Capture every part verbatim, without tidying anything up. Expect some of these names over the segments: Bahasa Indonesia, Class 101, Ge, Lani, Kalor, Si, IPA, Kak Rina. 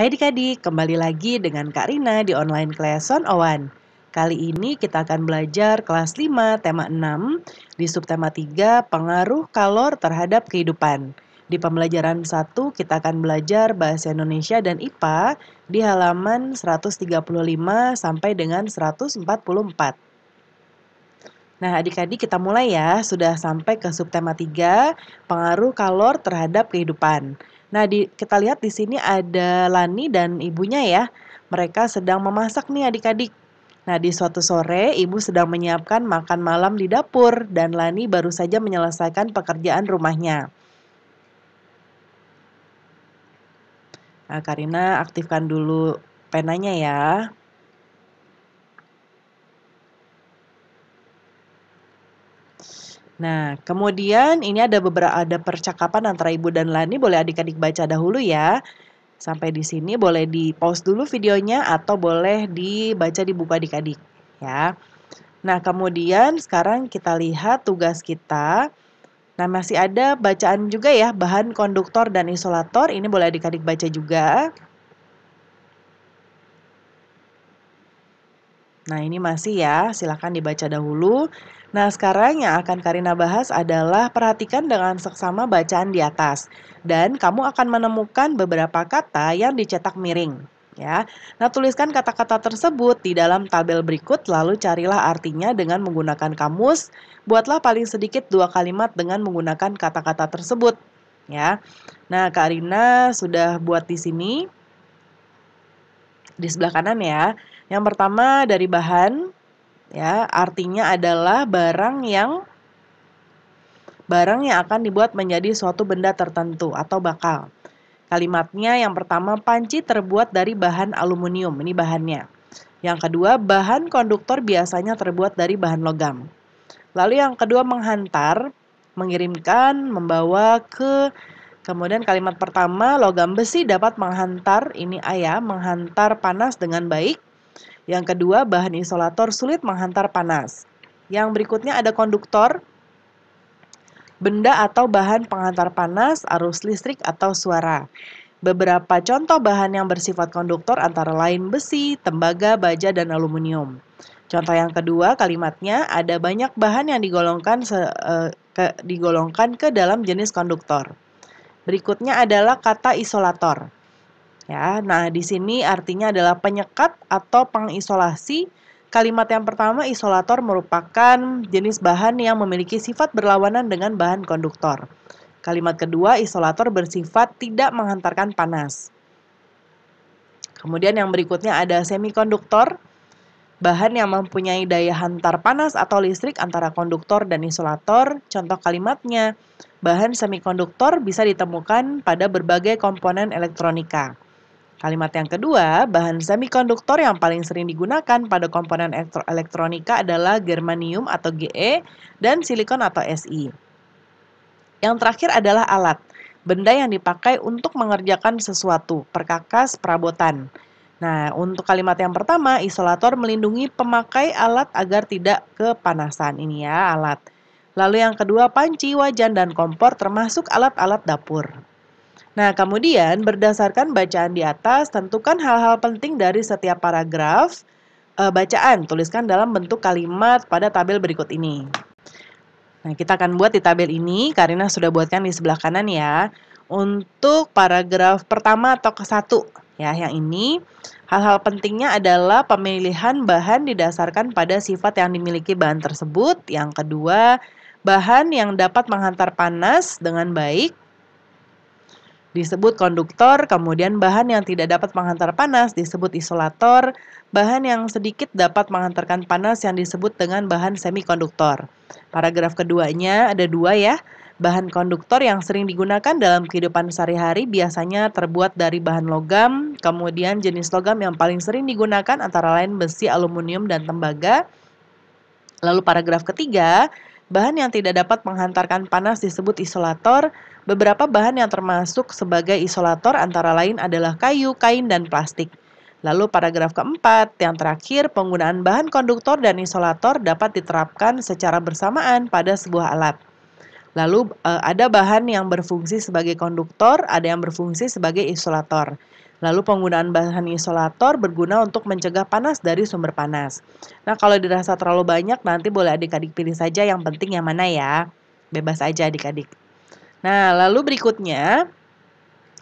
Hai adik-adik, kembali lagi dengan Kak Rina di online Class seratus satu. Kali ini kita akan belajar kelas lima, tema enam, di subtema tiga, pengaruh kalor terhadap kehidupan. Di pembelajaran satu, kita akan belajar Bahasa Indonesia dan I P A di halaman seratus tiga puluh lima sampai dengan seratus empat puluh empat. Nah adik-adik kita mulai ya, sudah sampai ke subtema tiga, pengaruh kalor terhadap kehidupan. Nah, di, kita lihat di sini ada Lani dan ibunya ya. Mereka sedang memasak nih adik-adik. Nah, di suatu sore ibu sedang menyiapkan makan malam di dapur dan Lani baru saja menyelesaikan pekerjaan rumahnya. Nah, Kak Rina aktifkan dulu penanya ya. Nah, kemudian ini ada beberapa ada percakapan antara ibu dan Lani, boleh adik-adik baca dahulu ya. Sampai di sini boleh di-pause dulu videonya atau boleh dibaca di buku adik-adik ya. Nah, kemudian sekarang kita lihat tugas kita. Nah, masih ada bacaan juga ya, bahan konduktor dan isolator, ini boleh adik-adik baca juga. Nah, ini masih ya, silahkan dibaca dahulu. Nah, sekarang yang akan Kak Rina bahas adalah perhatikan dengan seksama bacaan di atas. Dan kamu akan menemukan beberapa kata yang dicetak miring. Ya. Nah, tuliskan kata-kata tersebut di dalam tabel berikut, lalu carilah artinya dengan menggunakan kamus. Buatlah paling sedikit dua kalimat dengan menggunakan kata-kata tersebut. Ya. Nah, Kak Rina sudah buat di sini. Di sebelah kanan ya. Yang pertama dari bahan, ya, artinya adalah barang yang barang yang akan dibuat menjadi suatu benda tertentu atau bakal. Kalimatnya yang pertama, panci terbuat dari bahan aluminium, ini bahannya. Yang kedua, bahan konduktor biasanya terbuat dari bahan logam. Lalu yang kedua, menghantar, mengirimkan, membawa ke. Kemudian kalimat pertama, logam besi dapat menghantar, ini ayah, menghantar panas dengan baik. Yang kedua, bahan isolator sulit menghantar panas. Yang berikutnya ada konduktor, benda atau bahan penghantar panas, arus listrik atau suara. Beberapa contoh bahan yang bersifat konduktor antara lain besi, tembaga, baja, dan aluminium. Contoh yang kedua, kalimatnya ada banyak bahan yang digolongkan, eh, ke, digolongkan ke dalam jenis konduktor. Berikutnya adalah kata isolator. Ya, nah, di sini artinya adalah penyekat atau pengisolasi. Kalimat yang pertama, isolator merupakan jenis bahan yang memiliki sifat berlawanan dengan bahan konduktor. Kalimat kedua, isolator bersifat tidak menghantarkan panas. Kemudian yang berikutnya ada semikonduktor, bahan yang mempunyai daya hantar panas atau listrik antara konduktor dan isolator. Contoh kalimatnya, bahan semikonduktor bisa ditemukan pada berbagai komponen elektronika. Kalimat yang kedua, bahan semikonduktor yang paling sering digunakan pada komponen elektronika adalah germanium atau Ge dan silikon atau Si. Yang terakhir adalah alat, benda yang dipakai untuk mengerjakan sesuatu, perkakas, perabotan. Nah, untuk kalimat yang pertama, isolator melindungi pemakai alat agar tidak kepanasan, ini ya alat. Lalu yang kedua, panci, wajan, dan kompor termasuk alat-alat dapur. Nah, kemudian berdasarkan bacaan di atas, tentukan hal-hal penting dari setiap paragraf e, bacaan. Tuliskan dalam bentuk kalimat pada tabel berikut ini. Nah, kita akan buat di tabel ini. Kak Rina sudah buatkan di sebelah kanan ya. Untuk paragraf pertama atau ke satu, ya, yang ini hal-hal pentingnya adalah pemilihan bahan didasarkan pada sifat yang dimiliki bahan tersebut. Yang kedua, bahan yang dapat menghantar panas dengan baik disebut konduktor, kemudian bahan yang tidak dapat menghantar panas disebut isolator, bahan yang sedikit dapat menghantarkan panas yang disebut dengan bahan semikonduktor. Paragraf keduanya ada dua ya, bahan konduktor yang sering digunakan dalam kehidupan sehari-hari biasanya terbuat dari bahan logam, kemudian jenis logam yang paling sering digunakan antara lain besi, aluminium, dan tembaga. Lalu paragraf ketiga, bahan yang tidak dapat menghantarkan panas disebut isolator. Beberapa bahan yang termasuk sebagai isolator antara lain adalah kayu, kain, dan plastik. Lalu paragraf keempat, yang terakhir, penggunaan bahan konduktor dan isolator dapat diterapkan secara bersamaan pada sebuah alat. Lalu ada bahan yang berfungsi sebagai konduktor, ada yang berfungsi sebagai isolator. Lalu penggunaan bahan isolator berguna untuk mencegah panas dari sumber panas. Nah, kalau dirasa terlalu banyak nanti boleh adik-adik pilih saja yang penting yang mana ya. Bebas aja adik-adik. Nah, lalu berikutnya,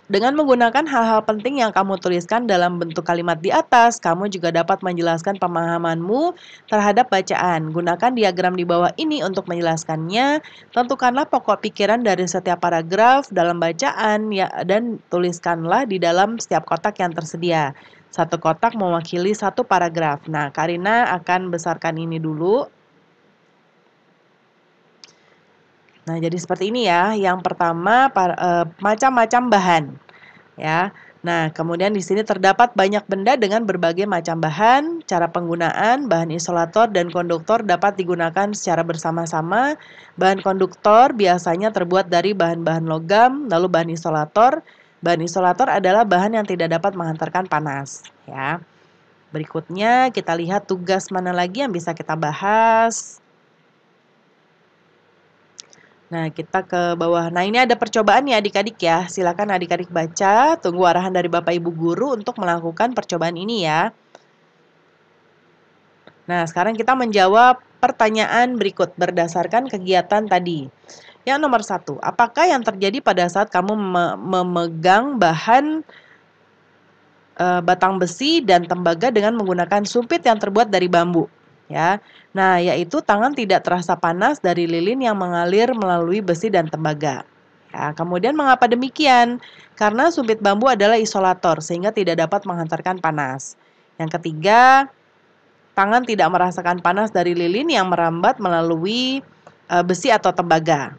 dengan menggunakan hal-hal penting yang kamu tuliskan dalam bentuk kalimat di atas, kamu juga dapat menjelaskan pemahamanmu terhadap bacaan. Gunakan diagram di bawah ini untuk menjelaskannya. Tentukanlah pokok pikiran dari setiap paragraf dalam bacaan ya, dan tuliskanlah di dalam setiap kotak yang tersedia. Satu kotak mewakili satu paragraf. Nah, Kak Rina akan besarkan ini dulu. Nah, jadi seperti ini ya. Yang pertama, macam-macam e, bahan. Ya. Nah, kemudian di sini terdapat banyak benda dengan berbagai macam bahan. Cara penggunaan, bahan isolator dan konduktor dapat digunakan secara bersama-sama. Bahan konduktor biasanya terbuat dari bahan-bahan logam, lalu bahan isolator. Bahan isolator adalah bahan yang tidak dapat menghantarkan panas. Ya. Berikutnya, kita lihat tugas mana lagi yang bisa kita bahas. Nah, kita ke bawah. Nah, ini ada percobaan ya adik-adik ya. Silakan adik-adik baca, tunggu arahan dari Bapak Ibu Guru untuk melakukan percobaan ini ya. Nah, sekarang kita menjawab pertanyaan berikut berdasarkan kegiatan tadi. Yang nomor satu, apakah yang terjadi pada saat kamu mem memegang bahan e, batang besi dan tembaga dengan menggunakan sumpit yang terbuat dari bambu? Ya, nah, yaitu tangan tidak terasa panas dari lilin yang mengalir melalui besi dan tembaga. Ya, kemudian mengapa demikian? Karena sumpit bambu adalah isolator sehingga tidak dapat menghantarkan panas. Yang ketiga, tangan tidak merasakan panas dari lilin yang merambat melalui e, besi atau tembaga.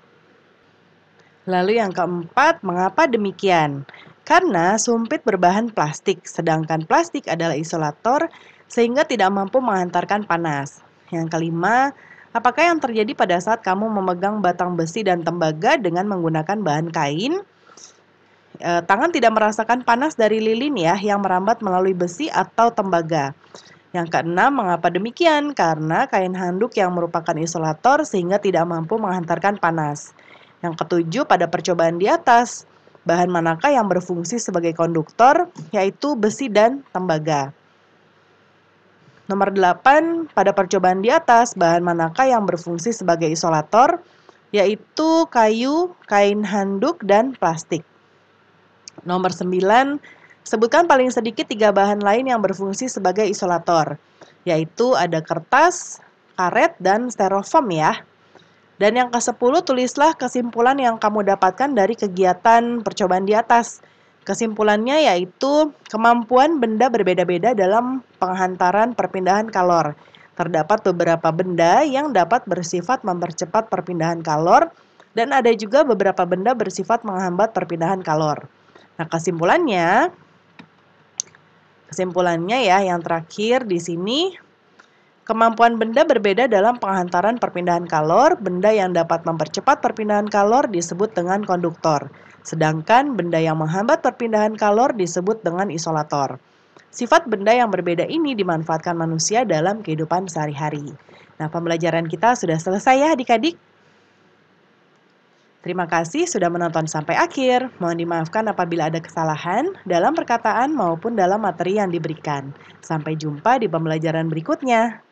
Lalu yang keempat, mengapa demikian? Karena sumpit berbahan plastik, sedangkan plastik adalah isolator sehingga tidak mampu menghantarkan panas. Yang kelima, apakah yang terjadi pada saat kamu memegang batang besi dan tembaga dengan menggunakan bahan kain? E, tangan tidak merasakan panas dari lilin ya yang merambat melalui besi atau tembaga. Yang keenam, mengapa demikian? Karena kain handuk yang merupakan isolator sehingga tidak mampu menghantarkan panas. Yang ketujuh, pada percobaan di atas, bahan manakah yang berfungsi sebagai konduktor, yaitu besi dan tembaga. Nomor delapan, pada percobaan di atas, bahan manakah yang berfungsi sebagai isolator, yaitu kayu, kain handuk, dan plastik. Nomor sembilan, sebutkan paling sedikit tiga bahan lain yang berfungsi sebagai isolator, yaitu ada kertas, karet, dan styrofoam ya. Dan yang kesepuluh, tulislah kesimpulan yang kamu dapatkan dari kegiatan percobaan di atas. Kesimpulannya yaitu kemampuan benda berbeda-beda dalam penghantaran perpindahan kalor. Terdapat beberapa benda yang dapat bersifat mempercepat perpindahan kalor dan ada juga beberapa benda bersifat menghambat perpindahan kalor. Nah, kesimpulannya, kesimpulannya ya yang terakhir di sini, kemampuan benda berbeda dalam penghantaran perpindahan kalor, benda yang dapat mempercepat perpindahan kalor disebut dengan konduktor. Sedangkan benda yang menghambat perpindahan kalor disebut dengan isolator. Sifat benda yang berbeda ini dimanfaatkan manusia dalam kehidupan sehari-hari. Nah, pembelajaran kita sudah selesai ya adik-adik. Terima kasih sudah menonton sampai akhir. Mohon dimaafkan apabila ada kesalahan dalam perkataan maupun dalam materi yang diberikan. Sampai jumpa di pembelajaran berikutnya.